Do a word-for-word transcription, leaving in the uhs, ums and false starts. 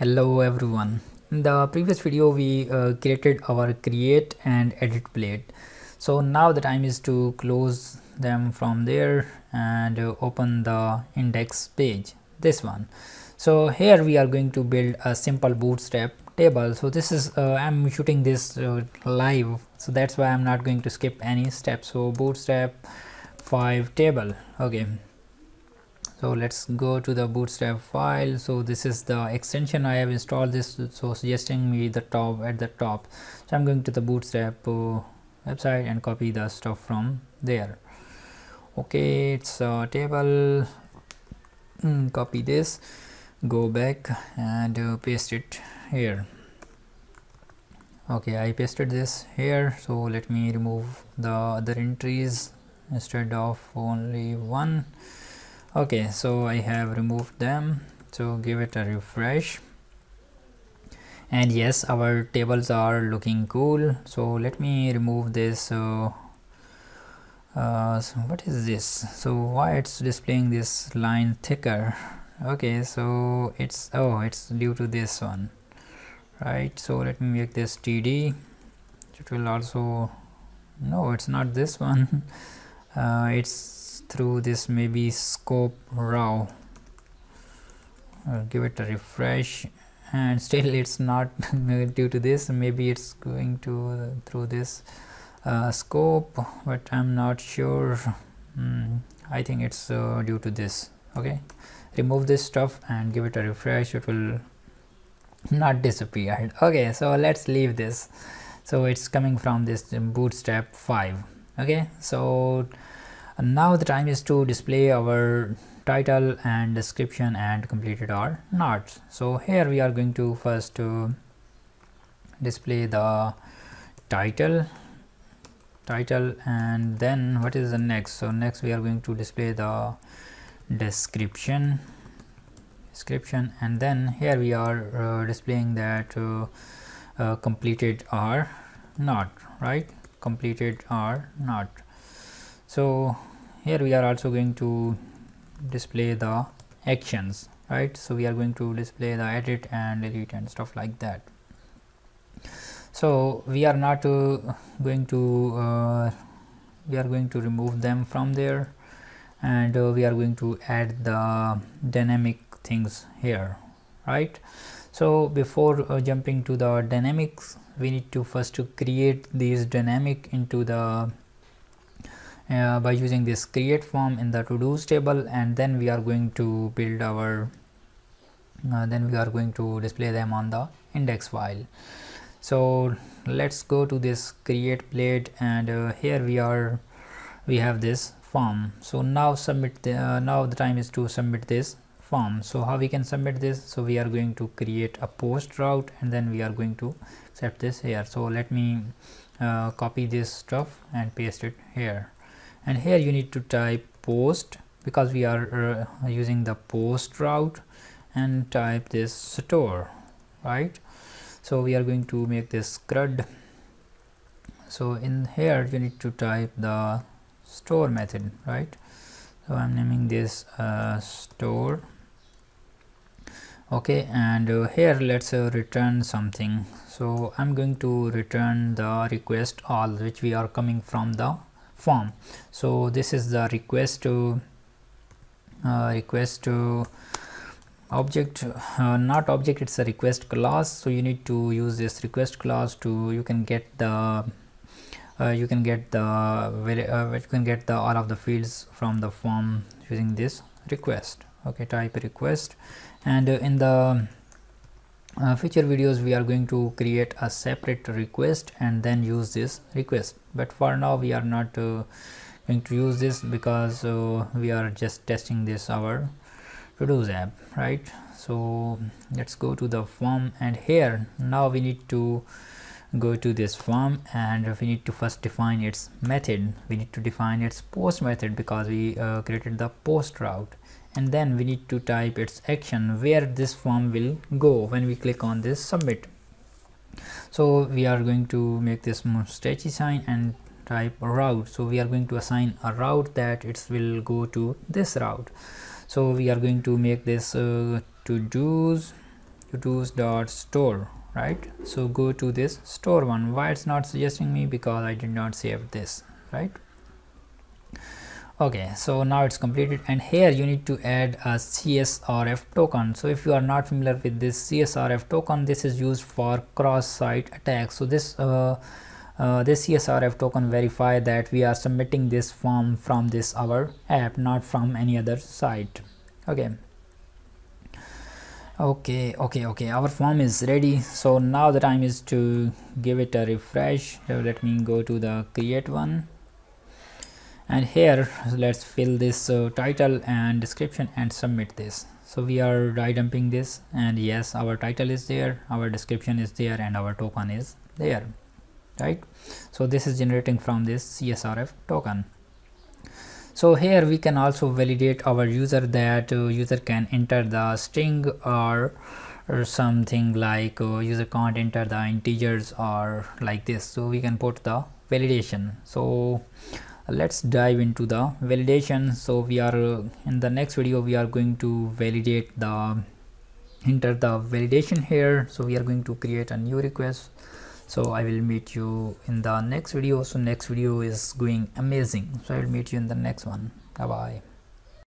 Hello everyone. In the previous video we uh, created our create and edit blade. So now the time is to close them from there and uh, open the index page, this one. So here we are going to build a simple bootstrap table. So this is uh, I'm shooting this uh, live, so that's why I'm not going to skip any steps. So bootstrap five table, okay. So let's go to the bootstrap file. So this is the extension I have installed this, so suggesting me the top at the top. So I'm going to the bootstrap uh, website and copy the stuff from there. Okay, it's a table. Mm, copy this, go back and uh, paste it here. Okay, I pasted this here. So let me remove the other entries instead of only one. Okay, so I have removed them. So give it a refresh, and yes, our tables are looking cool. So let me remove this. Uh, uh, so what is this? So why it's displaying this line thicker? Okay, so it's oh, it's due to this one, right? So let me make this T D. It will also no, it's not this one. Uh, it's through this maybe scope raw. I'll give it a refresh, and still it's not due to this. Maybe it's going to through this uh, scope, but I'm not sure. mm, I think it's uh, due to this. Okay, remove this stuff and give it a refresh. It will not disappear. Okay, so let's leave this. So it's coming from this bootstrap five. Okay, so now the time is to display our title and description and completed or not. So here we are going to first uh, display the title title and then what is the next? So next we are going to display the description description and then here we are uh, displaying that uh, uh, completed or not, right? Completed or not. So here we are also going to display the actions, right? So we are going to display the edit and delete and stuff like that. So we are not uh, going to uh, we are going to remove them from there, and uh, we are going to add the dynamic things here, right? So before uh, jumping to the dynamics, we need to first to create these dynamic into the Uh, by using this create form in the to-dos table, and then we are going to build our uh, then we are going to display them on the index file. So let's go to this create blade, and uh, here we are we have this form. So now submit the, uh, now the time is to submit this form. So how we can submit this? So we are going to create a post route, and then we are going to accept this here. So let me uh, copy this stuff and paste it here. And here you need to type post, because we are uh, using the post route, and type this store, right? So we are going to make this C R U D. So in here you need to type the store method, right? So I'm naming this uh, store. Okay, and uh, here let's uh, return something. So I'm going to return the request all, which we are coming from the form. So this is the request to uh, request to object, uh, not object, it's a request class. So you need to use this request class to you can get the uh, you can get the uh, you can get the all of the fields from the form using this request. Okay, type request, and uh, in the Uh, future videos we are going to create a separate request and then use this request, but for now we are not uh, going to use this, because uh, we are just testing this our to-dos app, right? So let's go to the form, and here now we need to go to this form, and we need to first define its method. We need to define its post method, because we uh, created the post route. And then we need to type its action, where this form will go when we click on this submit. So we are going to make this more stretchy sign and type route. So we are going to assign a route that it will go to this route. So we are going to make this uh, to do's to-dos dot store, right? So go to this store one. Why it's not suggesting me? Because I did not save this, right? Okay, so now it's completed, and here you need to add a C S R F token. So if you are not familiar with this C S R F token, this is used for cross-site attacks. So this uh, uh, this C S R F token verify that we are submitting this form from this our app, not from any other site. Okay. Okay, okay, okay. Our form is ready. So now the time is to give it a refresh. So let me go to the create one. And here let's fill this uh, title and description and submit this. So we are dry dumping this, and yes, our title is there, our description is there, and our token is there, right? So this is generating from this C S R F token. So here we can also validate our user that uh, user can enter the string or or something like uh, user can't enter the integers or like this. So we can put the validation. So let's dive into the validation. So we are uh, in the next video we are going to validate the enter the validation here. So we are going to create a new request. So I will meet you in the next video. So next video is going amazing. So I will meet you in the next one. Bye bye.